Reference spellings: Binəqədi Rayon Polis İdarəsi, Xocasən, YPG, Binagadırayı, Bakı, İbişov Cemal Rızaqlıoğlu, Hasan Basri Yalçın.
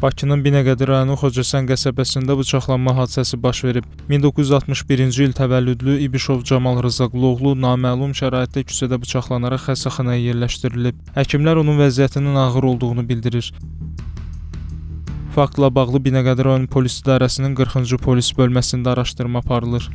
Bakının Binagadırayının Xocasən qəsəbəsində bıçaqlanma hadisəsi baş verib. 1961-ci il təvəllüdlü İbişov Cemal Rızaqlıoğlu naməlum şəraitdə küçədə bıçaqlanaraq xəstəxanaya yerləşdirilib. Həkimlər onun vəziyyətinin ağır olduğunu bildirir. Faktla bağlı Binagadırayının Polis İdarəsinin 40-cı Polis bölməsində araşdırma aparılır.